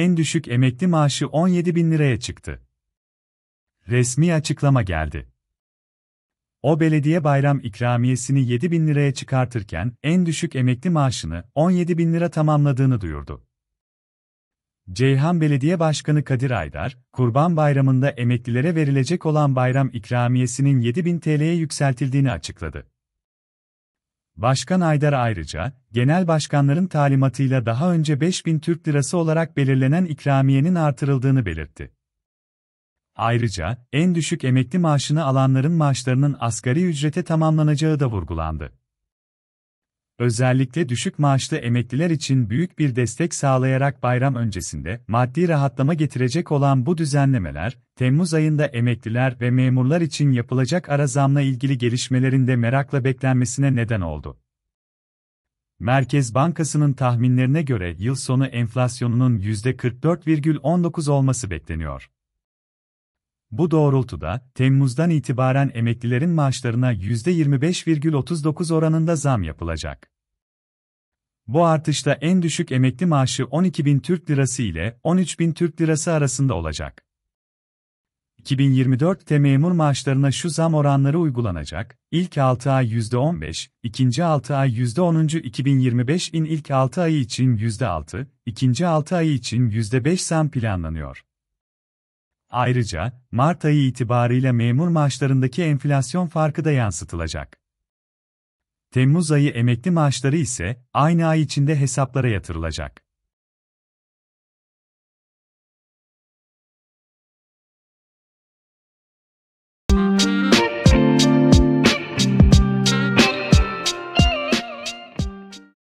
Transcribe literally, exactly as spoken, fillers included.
en düşük emekli maaşı on yedi bin liraya çıktı. Resmi açıklama geldi. O belediye bayram ikramiyesini yedi bin liraya çıkartırken en düşük emekli maaşını on yedi bin lira tamamladığını duyurdu. Ceyhan Belediye Başkanı Kadir Aydar, Kurban Bayramı'nda emeklilere verilecek olan bayram ikramiyesinin yedi bin TL'ye yükseltildiğini açıkladı. Başkan Aydar ayrıca, genel başkanların talimatıyla daha önce beş bin Türk lirası olarak belirlenen ikramiyenin artırıldığını belirtti. Ayrıca, en düşük emekli maaşını alanların maaşlarının asgari ücrete tamamlanacağı da vurgulandı. Özellikle düşük maaşlı emekliler için büyük bir destek sağlayarak bayram öncesinde maddi rahatlama getirecek olan bu düzenlemeler, Temmuz ayında emekliler ve memurlar için yapılacak ara zamla ilgili gelişmelerin de merakla beklenmesine neden oldu. Merkez Bankası'nın tahminlerine göre yıl sonu enflasyonunun yüzde kırk dört virgül on dokuz olması bekleniyor. Bu doğrultuda, Temmuz'dan itibaren emeklilerin maaşlarına yüzde yirmi beş virgül otuz dokuz oranında zam yapılacak. Bu artışta en düşük emekli maaşı on iki bin Türk lirası ile on üç bin Türk lirası arasında olacak. iki bin yirmi dörtte memur maaşlarına şu zam oranları uygulanacak, ilk altı ay yüzde on beş, ikinci altı ay yüzde on. iki bin yirmi beşin ilk altı ayı için yüzde altı, ikinci altı ayı için yüzde beş zam planlanıyor. Ayrıca, Mart ayı itibarıyla memur maaşlarındaki enflasyon farkı da yansıtılacak. Temmuz ayı emekli maaşları ise aynı ay içinde hesaplara yatırılacak.